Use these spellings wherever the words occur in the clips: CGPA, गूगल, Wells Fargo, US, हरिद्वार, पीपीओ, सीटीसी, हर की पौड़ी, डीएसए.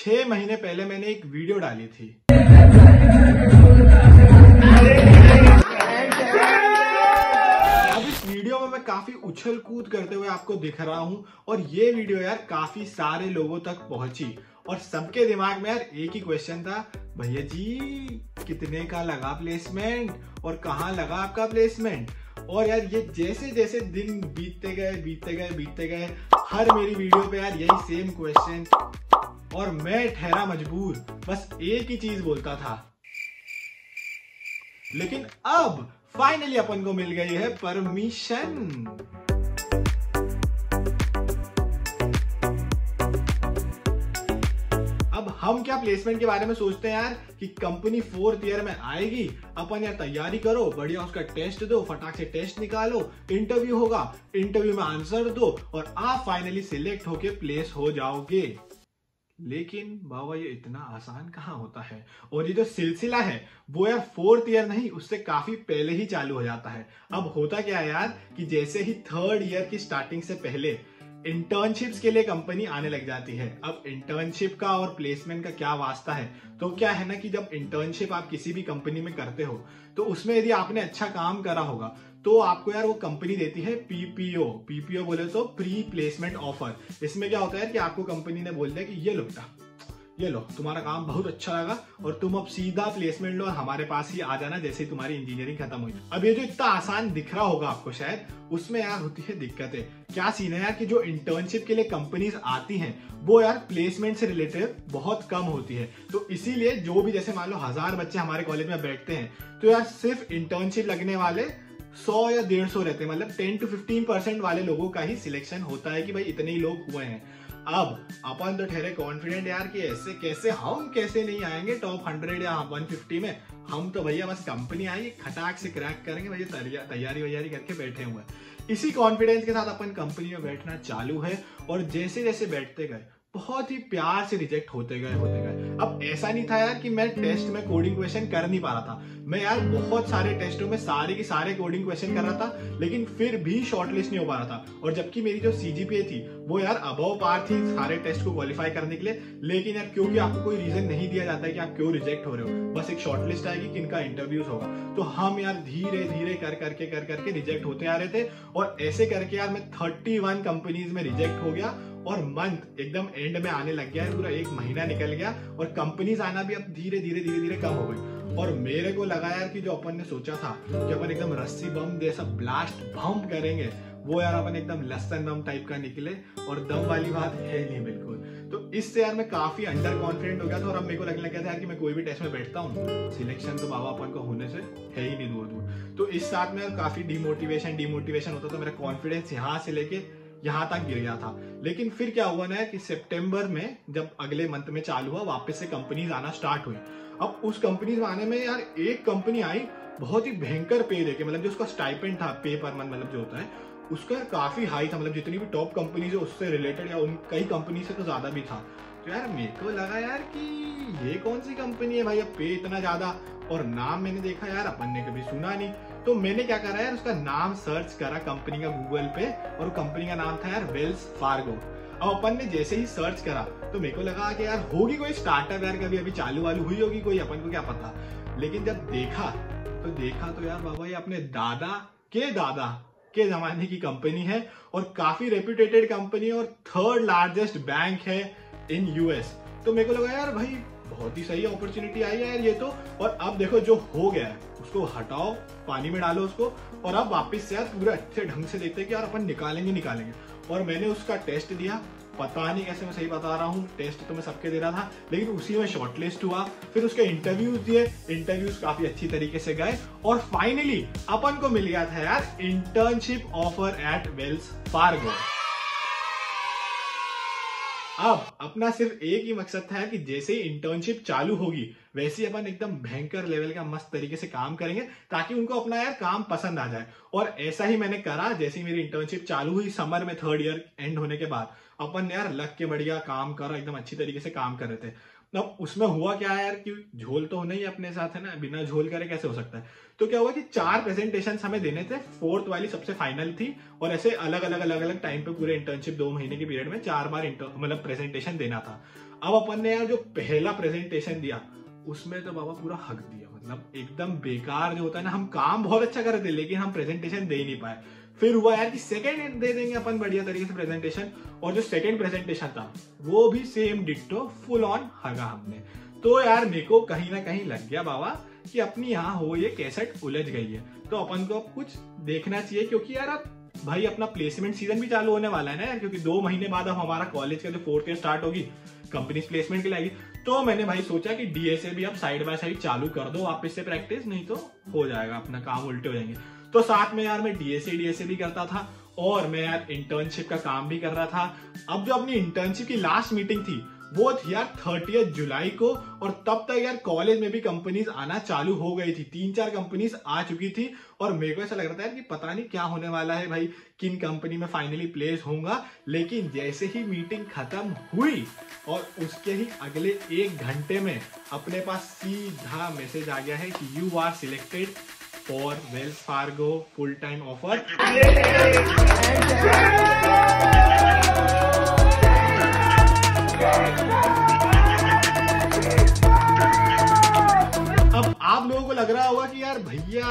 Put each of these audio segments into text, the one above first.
6 महीने पहले मैंने एक वीडियो डाली थी। अब इस वीडियो में मैं काफी उछल कूद करते हुए आपको दिख रहा हूँ और ये वीडियो यार काफी सारे लोगों तक पहुंची और सबके दिमाग में यार एक ही क्वेश्चन था, भैया जी कितने का लगा प्लेसमेंट और कहाँ लगा आपका प्लेसमेंट। और यार ये जैसे जैसे दिन बीतते गए हर मेरी वीडियो पे यार यही सेम क्वेश्चन और मैं ठहरा मजबूर, बस एक ही चीज बोलता था। लेकिन अब फाइनली अपन को मिल गई है परमिशन। अब हम क्या प्लेसमेंट के बारे में सोचते हैं यार कि कंपनी 4th ईयर में आएगी, अपन यार तैयारी करो, बढ़िया उसका टेस्ट दो, फटाक से टेस्ट निकालो, इंटरव्यू होगा, इंटरव्यू में आंसर दो और आप फाइनली सिलेक्ट होके प्लेस हो जाओगे। लेकिन बाबा ये इतना आसान कहाँ होता है और ये जो सिलसिला है वो यार 4th ईयर नहीं, उससे काफी पहले ही चालू हो जाता है। अब होता क्या है यार कि जैसे ही 3rd ईयर की स्टार्टिंग से पहले इंटर्नशिप्स के लिए कंपनी आने लग जाती है। अब इंटर्नशिप का और प्लेसमेंट का क्या वास्ता है, तो क्या है ना कि जब इंटर्नशिप आप किसी भी कंपनी में करते हो तो उसमें यदि आपने अच्छा काम करा होगा तो आपको यार वो कंपनी देती है पीपीओ बोले तो प्री प्लेसमेंट ऑफर। इसमें क्या होता है कि आपको कंपनी ने बोल दिया कि ये लो बेटा, ये लो, तुम्हारा काम बहुत अच्छा लगा और तुम अब सीधा प्लेसमेंट लो और हमारे पास ही आ जाना जैसे ही तुम्हारी इंजीनियरिंग खत्म हुई। अब ये जो इतना आसान दिख रहा होगा आपको, शायद उसमें यार होती है दिक्कतें। क्या सीन है यार कि जो इंटर्नशिप के लिए कंपनीज आती हैं वो यार प्लेसमेंट से रिलेटेड बहुत कम होती है। तो इसीलिए जो भी जैसे मान लो 1000 बच्चे हमारे कॉलेज में बैठते हैं तो यार सिर्फ इंटर्नशिप लगने वाले 100 या 150 रहते हैं, मतलब 10 से 15% वाले लोगों का ही सिलेक्शन होता है कि भाई इतने ही लोग हुए हैं। अब अपन तो ठहरे कॉन्फिडेंट यार कि ऐसे कैसे हम कैसे नहीं आएंगे टॉप 100 या 150 में, हम तो भैया बस कंपनी आएगी खटाक से क्रैक करेंगे, भैया तैयारी वैयारी करके बैठे हुए। इसी कॉन्फिडेंस के साथ अपन कंपनी में बैठना चालू है और जैसे जैसे बैठते गए बहुत ही प्यार से रिजेक्ट होते गए। अब ऐसा नहीं था यार कि मैं टेस्ट में कोडिंग क्वेश्चन कर नहीं पा रहा था, मैं यार बहुत सारे टेस्टों में सारे के सारे कोडिंग क्वेश्चन कर रहा था लेकिन फिर भी शॉर्टलिस्ट नहीं हो पा रहा था। और जबकि मेरी जो CGPA थी वो यार अबव पार थी सारे टेस्ट को क्वालिफाई करने के लिए, लेकिन यार क्योंकि आपको कोई रीजन नहीं दिया जाता है कि आप क्यों रिजेक्ट हो रहे हो, बस एक शॉर्टलिस्ट आएगी कि इनका इंटरव्यूज होगा, तो हम यार धीरे धीरे कर करके रिजेक्ट होते आ रहे थे। और ऐसे करके यार मैं 31 कंपनीज में रिजेक्ट हो गया और मंथ एकदम एंड में आने लग गया है, पूरा 1 महीना निकल गया और कंपनीज आना भी अब धीरे धीरे कम हो गई। और मेरे को लगा यार कि जो अपन ने सोचा था कि अपन एकदम रस्सी बम जैसा ब्लास्ट बम करेंगे वो यार अपन एकदम लसन बम टाइप का निकले और दम वाली बात है नहीं बिल्कुल। तो इससे यार मैं काफी अंडर कॉन्फिडेंट हो गया था और अब मेरे को लगने लगा था यार कि मैं कोई भी टेस्ट में बैठता हूँ सिलेक्शन तो बाबा अपन को होने से है ही नहीं दूर। तो इस साथ में काफी डिमोटिवेशन होता था, मेरा कॉन्फिडेंस यहाँ से लेके यहाँ तक गिर गया था। लेकिन फिर क्या हुआ ना कि सितंबर में जब अगले मंथ में चालू हुआ वापस से कंपनीज आना स्टार्ट हुई। अब उस कंपनीज में आने में यार एक कंपनी आई बहुत ही भयंकर पे देके, मतलब जो उसका स्टाइपेंड था पे पर मंथ मतलब जो होता है उसका काफी हाई था, मतलब जितनी भी टॉप कंपनीज है उससे रिलेटेड या उन कई कंपनी से तो ज्यादा भी था। तो यार मेरे को लगा यार कि ये कौन सी कंपनी है भाई, पे इतना ज्यादा और नाम मैंने देखा यार अपन ने कभी सुना नहीं। तो मैंने क्या करा यार उसका नाम सर्च करा कंपनी का गूगल पे और कंपनी का नाम था यार वेल्स फार्गो। अब अपन ने जैसे ही सर्च करा तो मेरे को लगा कि यार होगी कोई स्टार्टअप यार कभी अभी चालू वालू हुई होगी कोई, अपन को क्या पता। लेकिन जब देखा तो यार बाबा ये अपने दादा के जमाने की कंपनी है और काफी रेप्यूटेटेड कंपनी है और 3rd लार्जेस्ट बैंक है इन US। तो मेरे को लगा यार भाई बहुत ही सही अपॉर्चुनिटी आई है यार ये तो। और अब देखो जो हो गया है उसको हटाओ, पानी में डालो उसको और अब वापस से यार पूरा अच्छे ढंग से देखते हैं कि यार अपन निकालेंगे। और मैंने उसका टेस्ट दिया, पता नहीं कैसे मैं सही बता रहा हूँ, टेस्ट तो मैं सबके दे रहा था लेकिन उसी में शॉर्टलिस्ट हुआ। फिर उसके इंटरव्यूज दिए, इंटरव्यूज काफी अच्छी तरीके से गए और फाइनली अपन को मिल गया था यार internship offer at Wells Fargo. अब अपना सिर्फ एक ही मकसद था कि जैसे ही इंटर्नशिप चालू होगी वैसे ही अपन एकदम भयंकर लेवल का मस्त तरीके से काम करेंगे ताकि उनको अपना यार काम पसंद आ जाए। और ऐसा ही मैंने करा। जैसे ही मेरी इंटर्नशिप चालू हुई समर में 3rd ईयर एंड होने के बाद अपन ने यार लग के बढ़िया काम करा, एकदम अच्छी तरीके से काम कर रहे थे। अब उसमें हुआ क्या यार कि झोल तो होना ही अपने साथ है ना, बिना झोल करे कैसे हो सकता है। तो क्या हुआ कि 4 प्रेजेंटेशन हमें देने थे, 4th वाली सबसे फाइनल थी और ऐसे अलग अलग टाइम पे पूरे इंटर्नशिप 2 महीने के पीरियड में 4 बार मतलब प्रेजेंटेशन देना था। अब अपन ने यार जो पहला प्रेजेंटेशन दिया उसमें तो बाबा पूरा हक दिया, मतलब एकदम बेकार जो होता है ना, हम काम बहुत अच्छा कर रहे थे लेकिन हम प्रेजेंटेशन दे ही नहीं पाए। फिर हुआ यार कि सेकंड दे देंगे अपन बढ़िया तरीके से प्रेजेंटेशन, और जो सेकंड प्रेजेंटेशन था वो भी सेम डिट्टो फुल ऑन हगा हमने। तो यार मेरे को कहीं ना कहीं लग गया बाबा कि अपनी यहाँ हो ये कैसेट उलझ गई है, तो अपन को अब कुछ देखना चाहिए, क्योंकि यार अब भाई अपना प्लेसमेंट सीजन भी चालू होने वाला है ना यार, क्योंकि 2 महीने बाद अब हमारा कॉलेज का जो 4th ईयर स्टार्ट होगी, कंपनीज प्लेसमेंट के लिए आएगी। तो मैंने भाई सोचा कि डीएसए भी अब साइड बाय साइड चालू कर दो आप इससे प्रैक्टिस, नहीं तो हो जाएगा अपना काम, उल्टे हो जाएंगे। तो साथ में यार मैं डीएसए भी करता था और मैं यार इंटर्नशिप का काम भी कर रहा था। अब जो अपनी इंटर्नशिप की लास्ट मीटिंग थी वो थी यार 30 जुलाई को, और तब तक यार कॉलेज में भी कंपनीज आना चालू हो गई थी, 3-4 कंपनीज आ चुकी थी, और मेरे को ऐसा लग रहा था यार कि पता नहीं क्या होने वाला है भाई, किन कंपनी में फाइनली प्लेस होऊंगा। लेकिन जैसे ही मीटिंग खत्म हुई और उसके ही अगले 1 घंटे में अपने पास सीधा मैसेज आ गया है कि you are selected for Wells Fargo full time offer. अब आप लोगों को लग रहा होगा कि यार भैया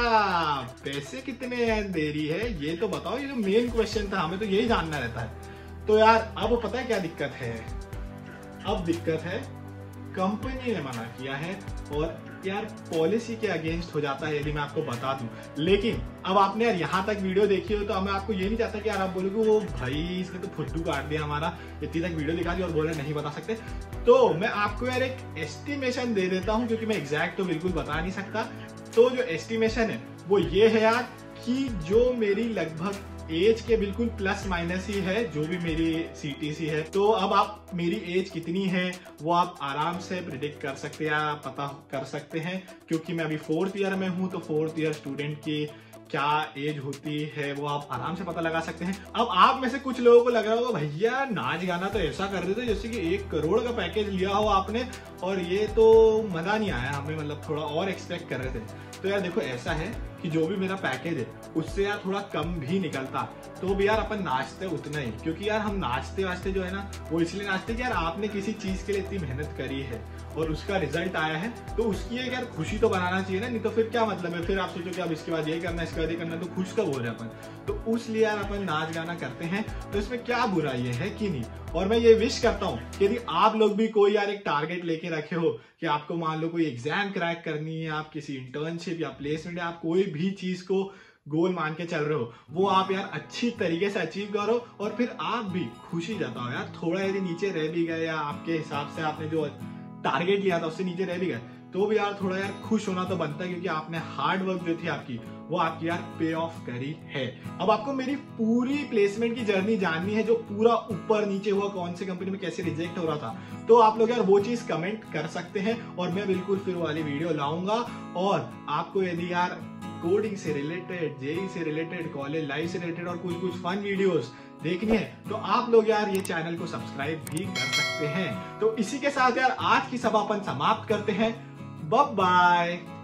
पैसे कितने देरी है ये तो बताओ, ये जो मेन क्वेश्चन था हमें तो यही जानना रहता है। तो यार अब पता है क्या दिक्कत है, अब दिक्कत है कंपनी ने मना किया है और यार पॉलिसी के अगेंस्ट हो जाता है यदि मैं आपको बता दूं। लेकिन अब आपने यार यहाँ तक वीडियो देखी हो तो मैं आपको ये नहीं चाहता कि यार आप बोलोगे वो भाई इसने तो फुद्दू काट दिया हमारा, इतनी तक वीडियो दिखा दी और बोला नहीं बता सकते। तो मैं आपको यार एक एस्टिमेशन दे देता हूँ, क्योंकि मैं एग्जैक्ट तो बिल्कुल बता नहीं सकता। तो जो एस्टिमेशन है वो ये है यार कि जो मेरी लगभग एज के बिल्कुल प्लस माइनस ही है जो भी मेरी सीटीसी है, तो अब आप मेरी एज कितनी है वो आप आराम से प्रिडिक्ट कर सकते हैं या पता कर सकते हैं, क्योंकि मैं अभी 4th ईयर में हूँ। तो 4th ईयर स्टूडेंट की क्या एज होती है वो आप आराम से पता लगा सकते हैं। अब आप में से कुछ लोगों को लग रहा होगा भैया नाच गाना तो ऐसा कर देते जैसे कि 1 करोड़ का पैकेज लिया हो आपने, और ये तो मजा नहीं आया हमें, मतलब थोड़ा और एक्सपेक्ट कर रहे थे। तो यार देखो ऐसा है कि जो भी मेरा पैकेज है उससे यार थोड़ा कम भी निकलता तो भी यार अपन नाचते उतना ही, क्योंकि यार हम नाचते वाचते जो है ना वो इसलिए नाचते कि यार आपने किसी चीज़ के लिए इतनी मेहनत करी है और उसका रिजल्ट आया है, तो उसकी एक यार खुशी तो बनाना चाहिए ना, नहीं तो फिर क्या मतलब है, फिर आप सोचो कि अब इसके बाद ये करना इसके बाद ये करना, तो खुश कब हो रहे हैं अपन। तो उसलिए यार अपन नाच गाना करते हैं, तो इसमें क्या बुरा ये है कि नहीं। और मैं ये विश करता हूँ कि यदि आप लोग भी कोई यार एक टारगेट लेके रखे हो कि आपको मान लो कोई एग्जाम क्रैक करनी है, आप किसी इंटर्नशिप या प्लेसमेंट या आप कोई भी चीज को गोल मान के चल रहे हो, वो आप यार अच्छी तरीके से अचीव करो और फिर आप भी खुशी जाता हो यार। थोड़ा यदि नीचे रह भी गए या आपके हिसाब से आपने जो टारगेट लिया था उससे नीचे रह भी गए तो भी यार थोड़ा यार खुश होना तो बनता है, क्योंकि आपने हार्ड वर्क जो थी आपकी वो आपकी यार पे ऑफ करी है। अब आपको मेरी पूरी प्लेसमेंट की जर्नी जाननी है, जो पूरा ऊपर नीचे हुआ, कौन से कंपनी में कैसे रिजेक्ट हो रहा था, तो आप लोग यार वो चीज कमेंट कर सकते हैं और मैं बिल्कुल फिर वाली वीडियो लाऊंगा। और आपको यदि यार कोडिंग से रिलेटेड, जेई से रिलेटेड, कॉलेज लाइफ से रिलेटेड और कुछ फन वीडियोस देखनी है तो आप लोग यार ये चैनल को सब्सक्राइब भी कर सकते हैं। तो इसी के साथ यार आज की सभा अपन समाप्त करते हैं। Bye bye.